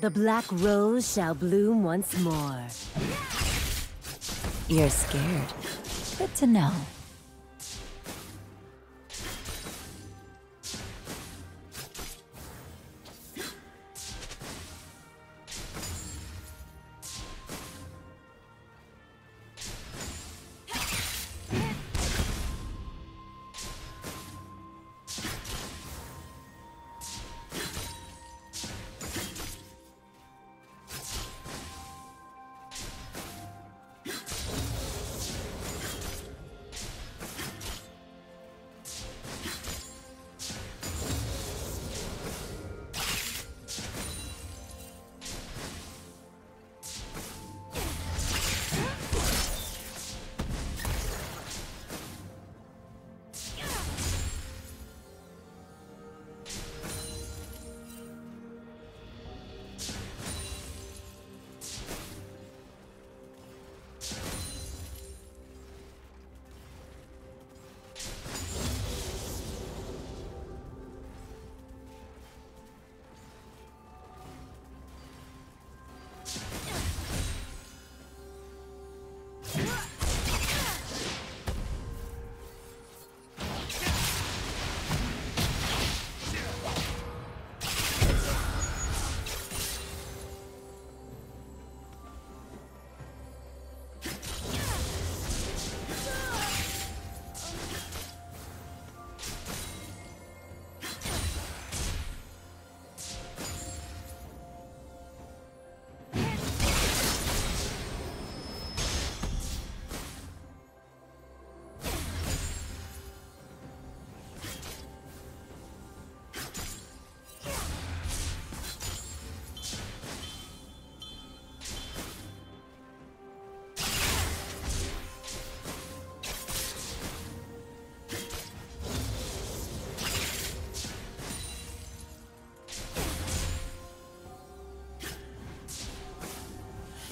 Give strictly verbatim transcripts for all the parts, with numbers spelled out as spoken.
The black rose shall bloom once more. You're scared. Good to know.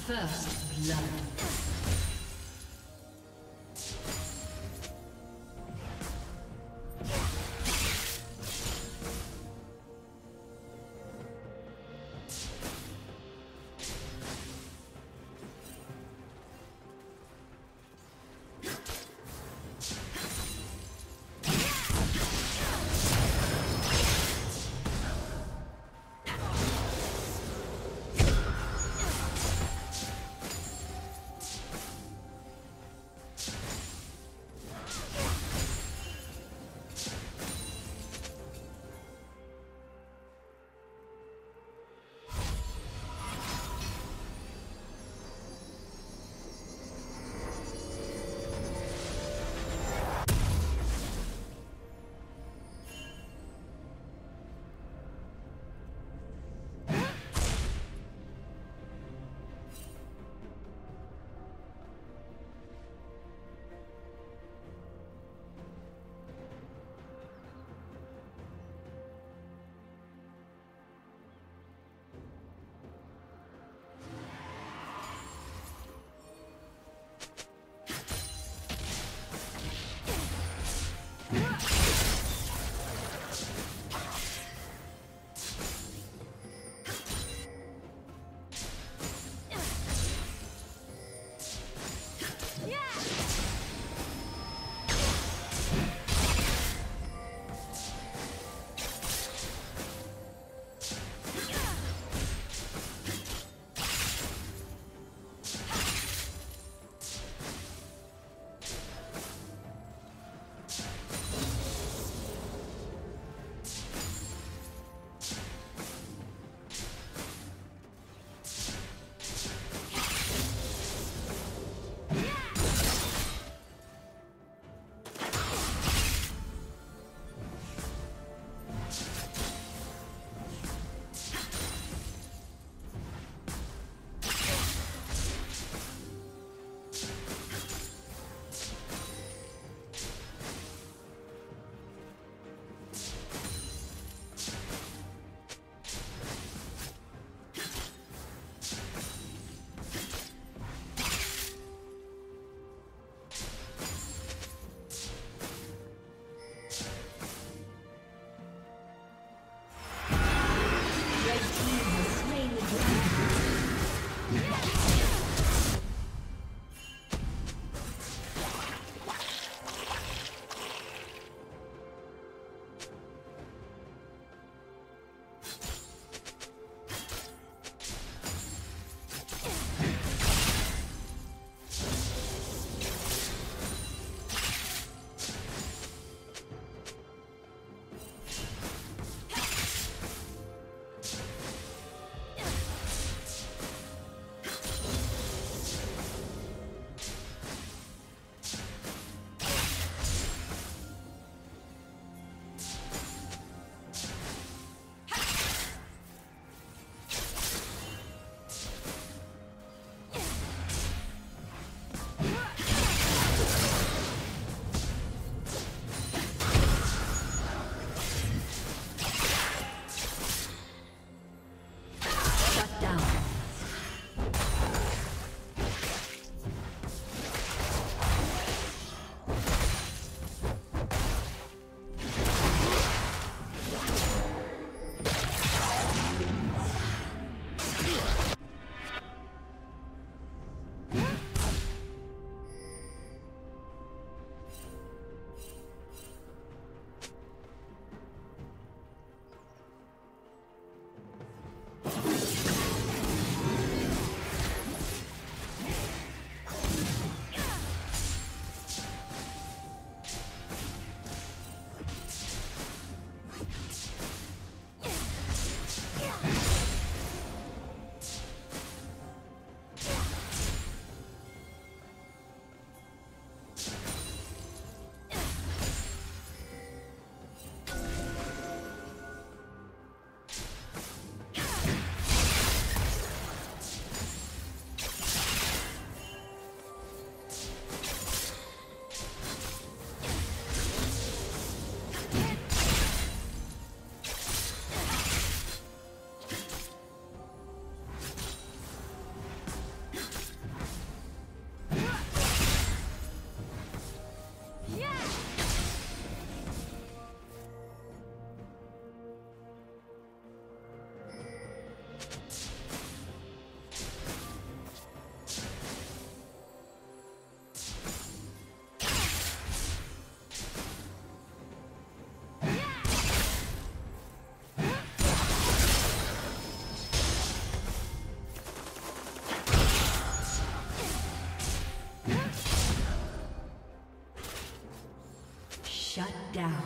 First blood. down.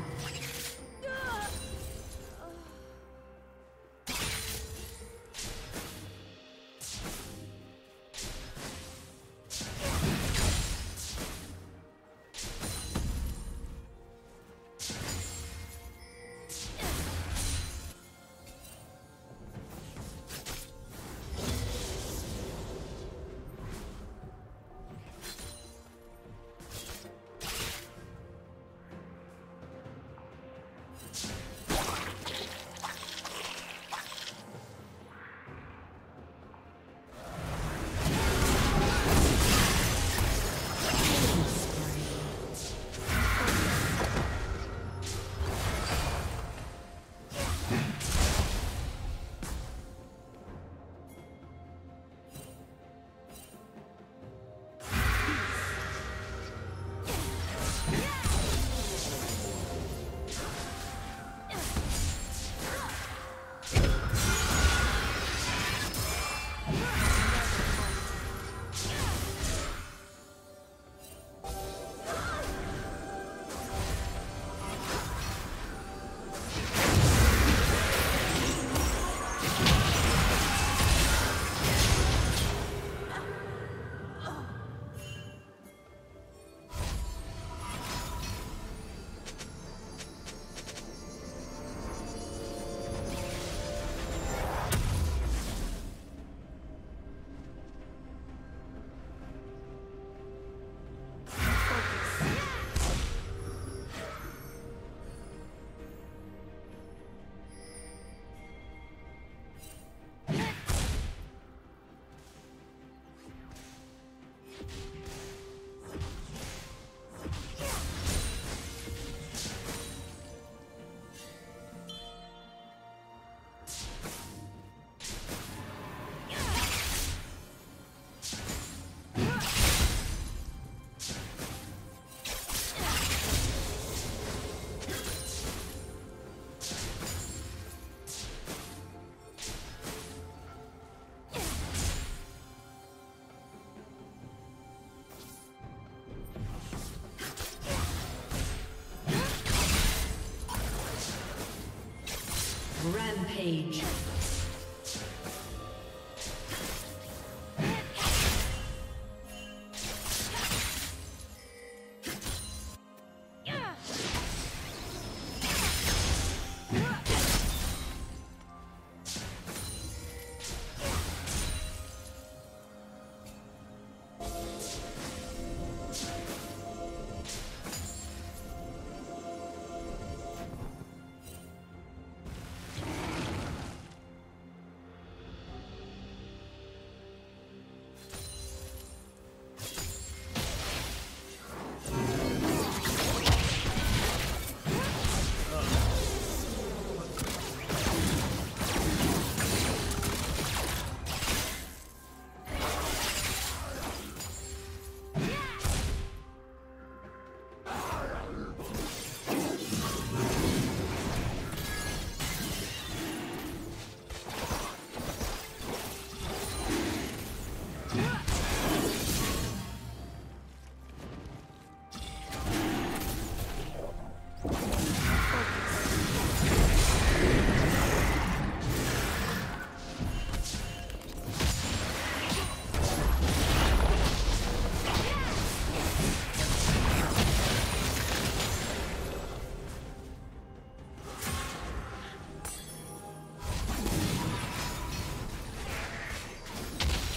Rampage.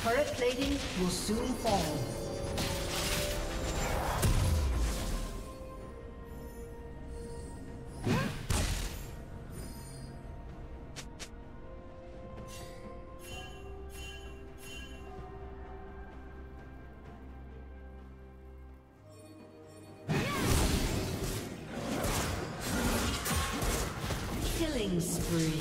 Turret plating will soon fall. Killing spree.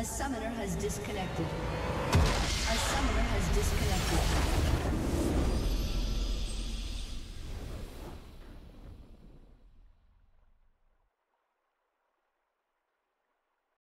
A summoner has disconnected. A summoner has disconnected.